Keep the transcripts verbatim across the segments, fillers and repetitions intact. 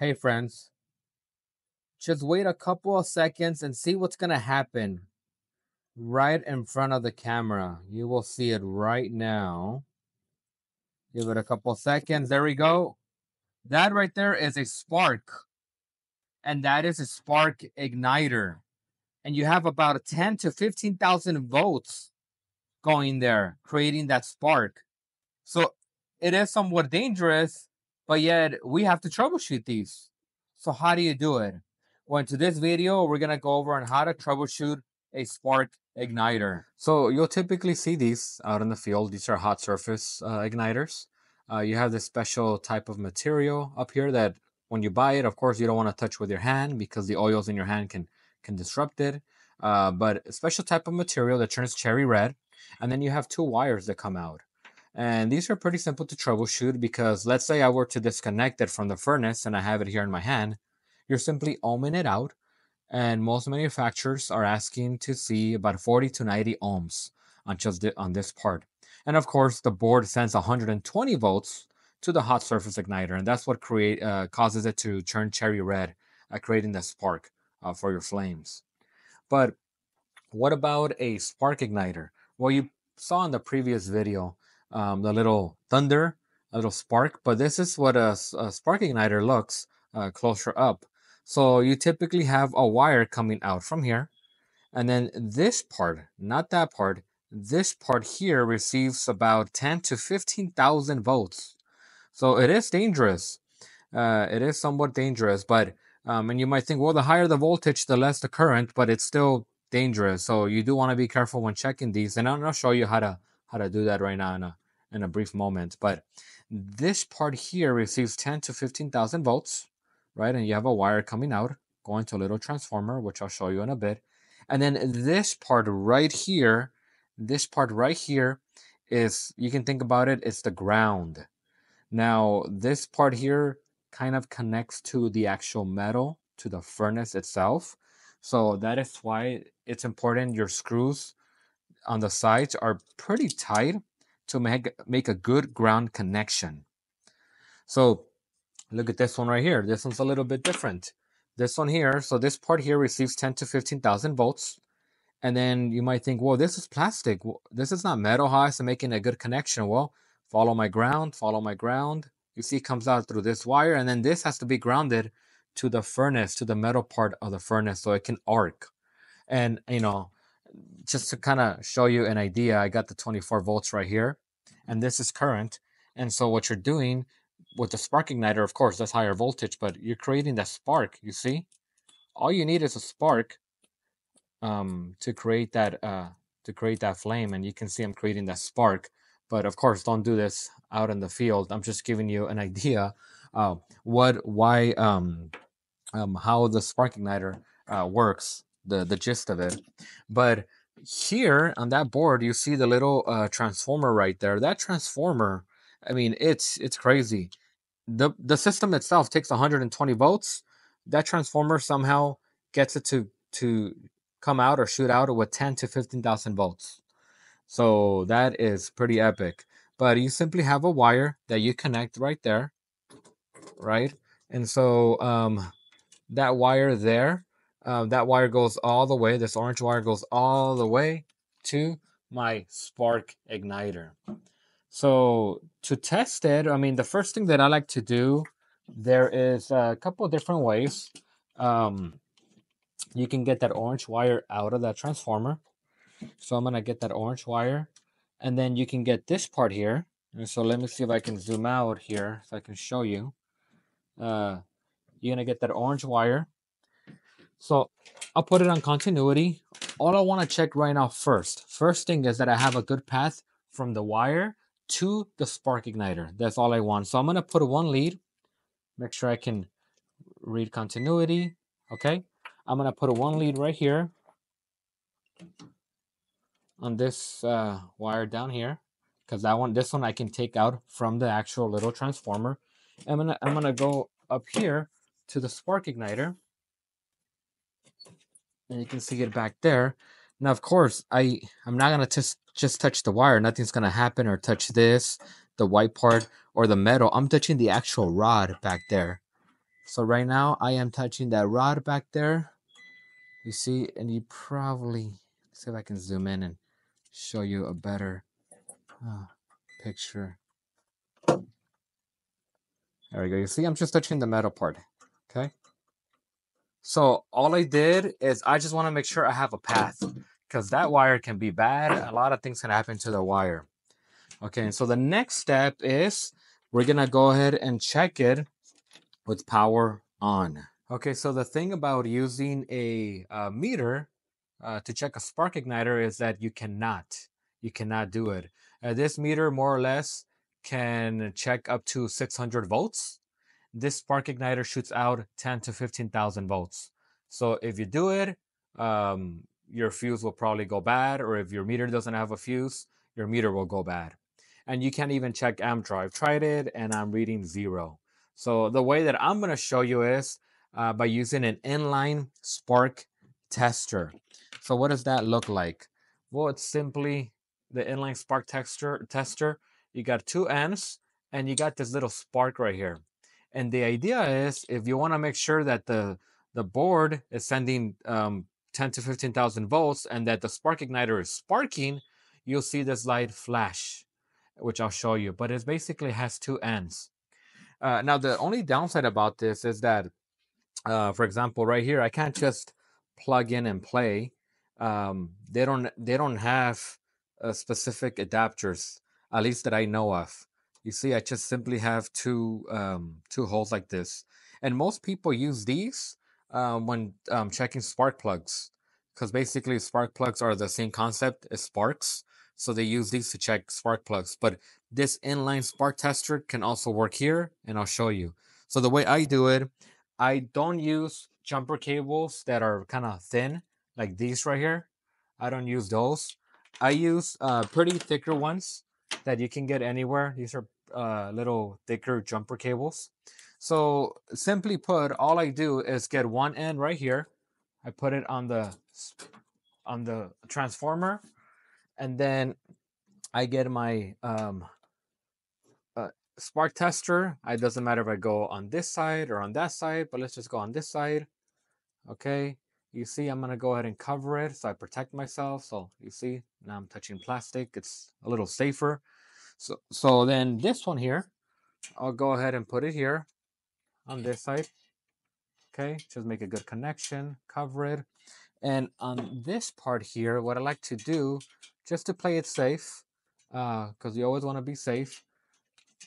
Hey friends, just wait a couple of seconds and see what's going to happen right in front of the camera. You will see it right now. Give it a couple of seconds. There we go. That right there is a spark. And that is a spark igniter. And you have about ten to fifteen thousand volts going there, creating that spark. So it is somewhat dangerous. But yet, we have to troubleshoot these. So how do you do it? Well, in today's video, we're going to go over on how to troubleshoot a spark igniter. So you'll typically see these out in the field. These are hot surface uh, igniters. Uh, you have this special type of material up here that when you buy it, of course, you don't want to touch with your hand because the oils in your hand can, can disrupt it. Uh, but a special type of material that turns cherry red. And then you have two wires that come out. And these are pretty simple to troubleshoot because let's say I were to disconnect it from the furnace and I have it here in my hand. You're simply ohming it out. And most manufacturers are asking to see about forty to ninety ohms on just the, on this part. And of course, the board sends one hundred twenty volts to the hot surface igniter. And that's what create, uh, causes it to turn cherry red, uh, creating the spark uh, for your flames. But what about a spark igniter? Well, you saw in the previous video, Um, the little thunder, a little spark, but this is what a, a spark igniter looks uh, closer up. So you typically have a wire coming out from here, and then this part, not that part, this part here receives about ten to fifteen thousand volts. So it is dangerous. Uh, it is somewhat dangerous, but um, and you might think, well, the higher the voltage, the less the current, but it's still dangerous. So you do want to be careful when checking these, and I'm going to show you how to how to do that right now in a in a brief moment. But this part here receives ten to fifteen thousand volts, right? And you have a wire coming out, going to a little transformer, which I'll show you in a bit. And then this part right here, this part right here is, you can think about it, it's the ground. Now, this part here kind of connects to the actual metal, to the furnace itself. So that is why it's important your screws on the sides are pretty tight to make make a good ground connection. So look at this one right here. This one's a little bit different. This one here, so this part here receives ten to fifteen thousand volts. And then you might think, well, this is plastic. This is not metal. How is it making a good connection? Well, follow my ground, follow my ground. You see it comes out through this wire. And then this has to be grounded to the furnace, to the metal part of the furnace so it can arc. And, you know, just to kind of show you an idea, I got the twenty-four volts right here, and this is current. And so what you're doing with the spark igniter, of course, that's higher voltage, but you're creating that spark, you see? All you need is a spark um, to create that uh, to create that flame, and you can see I'm creating that spark. But of course, don't do this out in the field. I'm just giving you an idea uh, what, why, um, um, how the spark igniter uh, works. The, the gist of it. But here on that board, you see the little uh, transformer right there. That transformer, I mean, it's it's crazy. The, the system itself takes one hundred twenty volts. That transformer somehow gets it to, to come out or shoot out with ten to fifteen thousand volts. So that is pretty epic. But you simply have a wire that you connect right there, right? And so um, that wire there, Uh, that wire goes all the way, this orange wire goes all the way to my spark igniter. So to test it, I mean, the first thing that I like to do, there is a couple of different ways. Um, you can get that orange wire out of that transformer. So I'm going to get that orange wire. And then you can get this part here. And so let me see if I can zoom out here so I can show you. Uh, you're going to get that orange wire. So I'll put it on continuity. All I want to check right now first. First thing is that I have a good path from the wire to the spark igniter. That's all I want. So I'm going to put one lead. Make sure I can read continuity. Okay. I'm going to put one lead right here on this uh, wire down here. Because that one, this one I can take out from the actual little transformer. I'm going to, I'm going to go up here to the spark igniter. And you can see it back there. Now, of course, I, I'm not going to just, just touch the wire. Nothing's going to happen or touch this, the white part, or the metal. I'm touching the actual rod back there. So right now I am touching that rod back there. You see, and you probably, let's see if I can zoom in and show you a better uh, picture. There we go. You see, I'm just touching the metal part. Okay. So all I did is I just want to make sure I have a path, because that wire can be bad. A lot of things can happen to the wire. Okay. And so the next step is we're going to go ahead and check it with power on. Okay, so the thing about using a, a meter uh, to check a spark igniter is that you cannot, you cannot do it. Uh, this meter more or less can check up to six hundred volts. This spark igniter shoots out ten to fifteen thousand volts. So if you do it, um, your fuse will probably go bad, or if your meter doesn't have a fuse, your meter will go bad. And you can't even check Amdra. I've tried it and I'm reading zero. So the way that I'm gonna show you is Uh, by using an inline spark tester. So what does that look like? Well, it's simply the inline spark tester. tester. You got two ends and you got this little spark right here. And the idea is if you want to make sure that the, the board is sending um, ten to fifteen thousand volts and that the spark igniter is sparking, you'll see this light flash, which I'll show you. But it basically has two ends. Uh, now, the only downside about this is that Uh, for example, right here, I can't just plug in and play. Um, they don't they don't have uh, specific adapters, at least that I know of. You see, I just simply have two um, two holes like this, and most people use these um, when um, checking spark plugs, because basically spark plugs are the same concept as sparks, so they use these to check spark plugs. But this inline spark tester can also work here, and I'll show you. So the way I do it, I don't use jumper cables that are kind of thin, like these right here. I don't use those. I use uh, pretty thicker ones that you can get anywhere. These are uh, little thicker jumper cables. So simply put, all I do is get one end right here. I put it on the, on the transformer, and then I get my um, spark tester. It doesn't matter if I go on this side or on that side, but let's just go on this side. Okay, you see, I'm gonna go ahead and cover it so I protect myself. So you see, now I'm touching plastic. It's a little safer. So, so then this one here, I'll go ahead and put it here on this side. Okay, just make a good connection, cover it. And on this part here, what I like to do, just to play it safe, because uh, you always wanna be safe,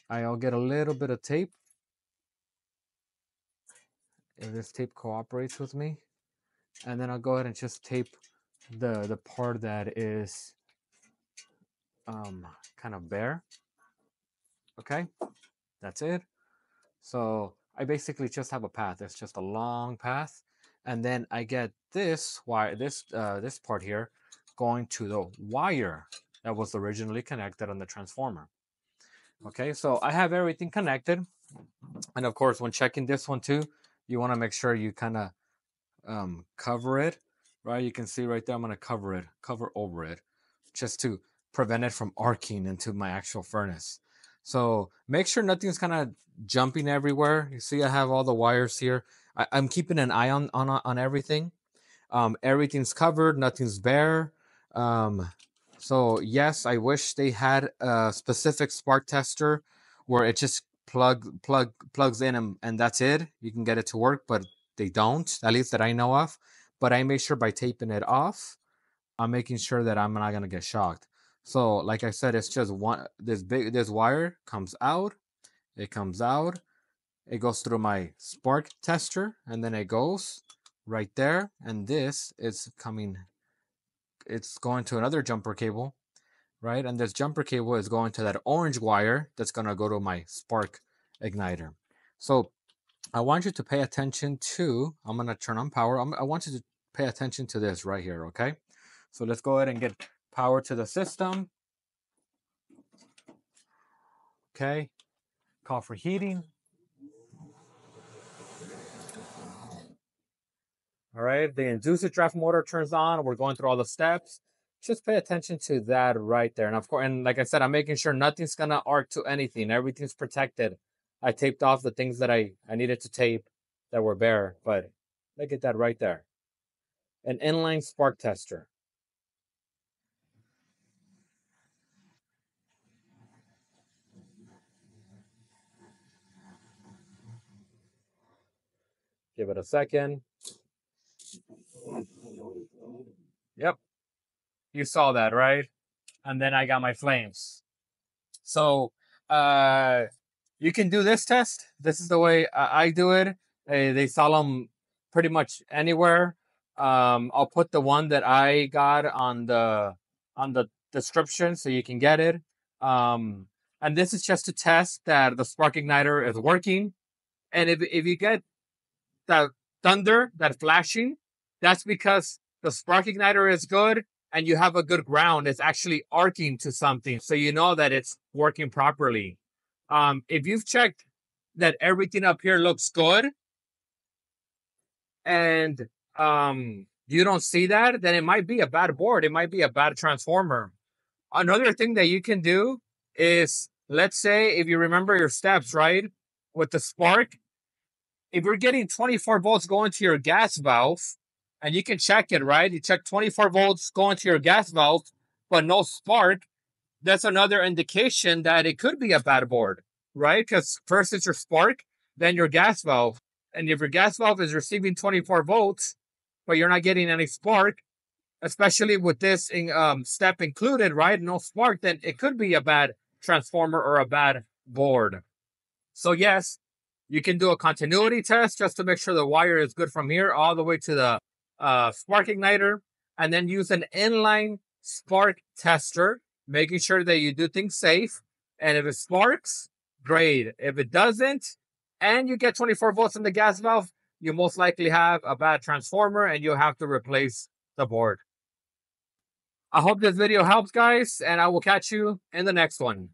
I'll get a little bit of tape. If this tape cooperates with me, and then I'll go ahead and just tape the the part that is um, kind of bare. Okay, that's it. So I basically just have a path. It's just a long path, and then I get this wire, this uh, this part here, going to the wire that was originally connected on the transformer. Okay, so I have everything connected. And of course, when checking this one too, you wanna make sure you kinda um, cover it, right? You can see right there, I'm gonna cover it, cover over it, just to prevent it from arcing into my actual furnace. So make sure nothing's kinda jumping everywhere. You see, I have all the wires here. I, I'm keeping an eye on, on, on everything. Um, everything's covered, nothing's bare. Um, So yes, I wish they had a specific spark tester where it just plug, plug, plugs in and, and that's it. You can get it to work, but they don't, at least that I know of. But I make sure by taping it off, I'm making sure that I'm not gonna get shocked. So like I said, it's just one, this big, this wire comes out, it comes out, it goes through my spark tester, and then it goes right there. And this is coming it's going to another jumper cable, right? And this jumper cable is going to that orange wire that's going to go to my spark igniter. So I want you to pay attention to, I'm going to turn on power. I'm, I want you to pay attention to this right here, okay? So let's go ahead and get power to the system. Okay, call for heating. All right, the inducer draft motor turns on. We're going through all the steps. Just pay attention to that right there. And of course, and like I said, I'm making sure nothing's gonna arc to anything. Everything's protected. I taped off the things that I, I needed to tape. that were bare, but look at that right there. An inline spark tester. Give it a second. Yep. You saw that, right? And then I got my flames. So uh, you can do this test. This is the way I do it. Uh, they sell them pretty much anywhere. Um, I'll put the one that I got on the on the description so you can get it. Um, and this is just to test that the spark igniter is working. And if if you get that thunder, that flashing, that's because the spark igniter is good and you have a good ground. It's actually arcing to something, so you know that it's working properly. Um, if you've checked that everything up here looks good and um, you don't see that, then it might be a bad board. It might be a bad transformer. Another thing that you can do is, let's say if you remember your steps, right, with the spark, if you're getting twenty-four volts going to your gas valve, and you can check it, right? You check twenty-four volts going to your gas valve, but no spark. That's another indication that it could be a bad board, right? Because first it's your spark, then your gas valve. And if your gas valve is receiving twenty-four volts, but you're not getting any spark, especially with this in, um, step included, right? No spark, then it could be a bad transformer or a bad board. So yes, you can do a continuity test just to make sure the wire is good from here all the way to the uh, spark igniter, and then use an inline spark tester, making sure that you do things safe. And if it sparks, great. If it doesn't, and you get twenty-four volts in the gas valve, you most likely have a bad transformer and you'll have to replace the board. I hope this video helps, guys, and I will catch you in the next one.